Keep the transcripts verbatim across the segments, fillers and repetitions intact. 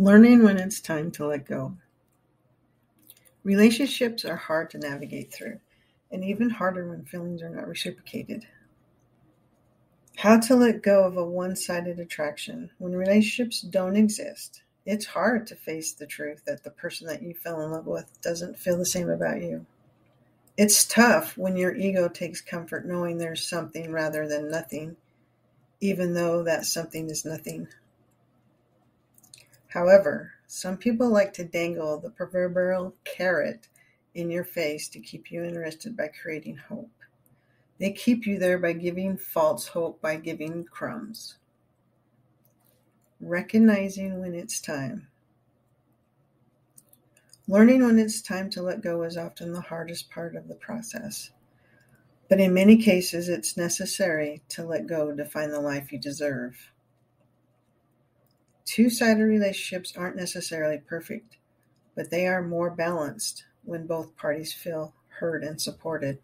Learning when it's time to let go. Relationships are hard to navigate through, and even harder when feelings are not reciprocated. How to let go of a one-sided attraction. When relationships don't exist, it's hard to face the truth that the person that you fell in love with doesn't feel the same about you. It's tough when your ego takes comfort knowing there's something rather than nothing, even though that something is nothing. However, some people like to dangle the proverbial carrot in your face to keep you interested by creating hope. They keep you there by giving false hope, by giving crumbs. Recognizing when it's time. Learning when it's time to let go is often the hardest part of the process. But in many cases, it's necessary to let go to find the life you deserve. Two-sided relationships aren't necessarily perfect, but they are more balanced when both parties feel heard and supported.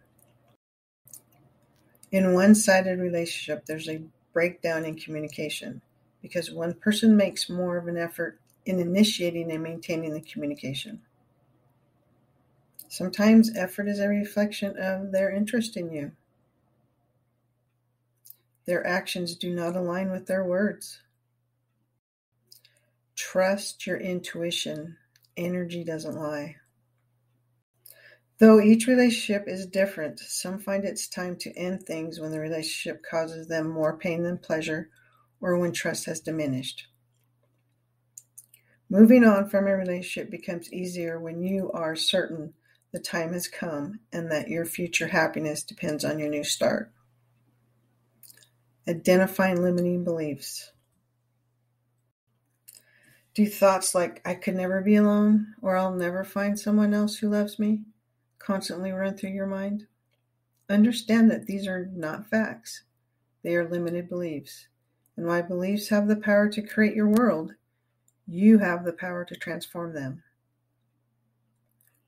In one-sided relationship, there's a breakdown in communication because one person makes more of an effort in initiating and maintaining the communication. Sometimes effort is a reflection of their interest in you. Their actions do not align with their words. Trust your intuition. Energy doesn't lie. Though each relationship is different, some find it's time to end things when the relationship causes them more pain than pleasure, or when trust has diminished. Moving on from a relationship becomes easier when you are certain the time has come and that your future happiness depends on your new start. Identifying limiting beliefs. Do thoughts like, I could never be alone, or I'll never find someone else who loves me, constantly run through your mind? Understand that these are not facts. They are limited beliefs. And while beliefs have the power to create your world, you have the power to transform them.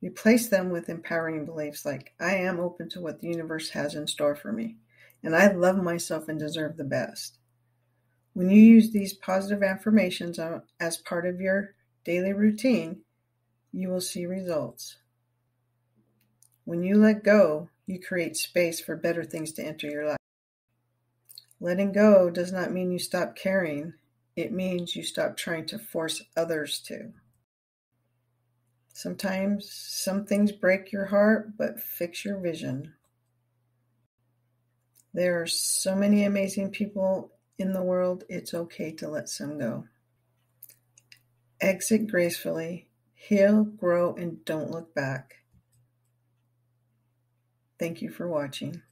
Replace them with empowering beliefs like, I am open to what the universe has in store for me, and I love myself and deserve the best. When you use these positive affirmations as part of your daily routine, you will see results. When you let go, you create space for better things to enter your life. Letting go does not mean you stop caring. It means you stop trying to force others to. Sometimes some things break your heart, but fix your vision. There are so many amazing people in the world, it's okay to let some go. Exit gracefully, heal, grow, and don't look back. Thank you for watching.